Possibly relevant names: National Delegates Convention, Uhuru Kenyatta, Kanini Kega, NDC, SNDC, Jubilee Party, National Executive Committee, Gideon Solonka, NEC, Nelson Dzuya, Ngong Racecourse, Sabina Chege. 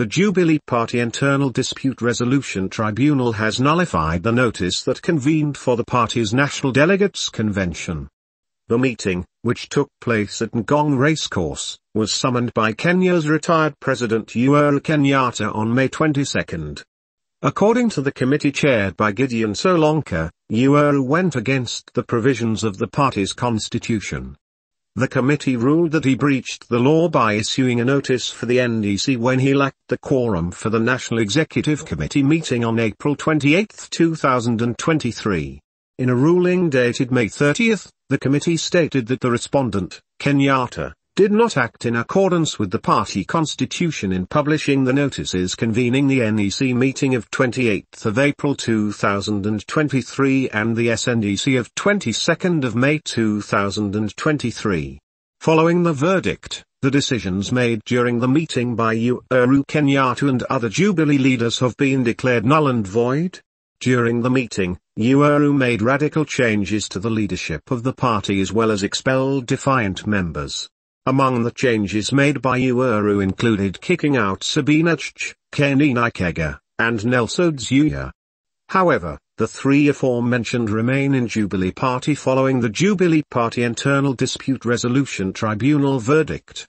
The Jubilee Party Internal Dispute Resolution Tribunal has nullified the notice that convened for the party's National Delegates Convention. The meeting, which took place at Ngong Racecourse, was summoned by Kenya's retired President Uhuru Kenyatta on May 22. According to the committee chaired by Gideon Solonka, Uhuru went against the provisions of the party's constitution. The committee ruled that he breached the law by issuing a notice for the NDC when he lacked the quorum for the National Executive Committee meeting on April 28, 2023. In a ruling dated May 30, the committee stated that the respondent, Kenyatta, did not act in accordance with the party constitution in publishing the notices convening the NEC meeting of 28 April 2023 and the SNDC of 22 May 2023. Following the verdict, the decisions made during the meeting by Uhuru Kenyatta and other Jubilee leaders have been declared null and void. During the meeting, Uhuru made radical changes to the leadership of the party as well as expelled defiant members. Among the changes made by Uhuru included kicking out Sabina Chege, Kanini Kega, and Nelson Dzuya. However, the three aforementioned remain in Jubilee Party following the Jubilee Party Internal Dispute Resolution Tribunal verdict.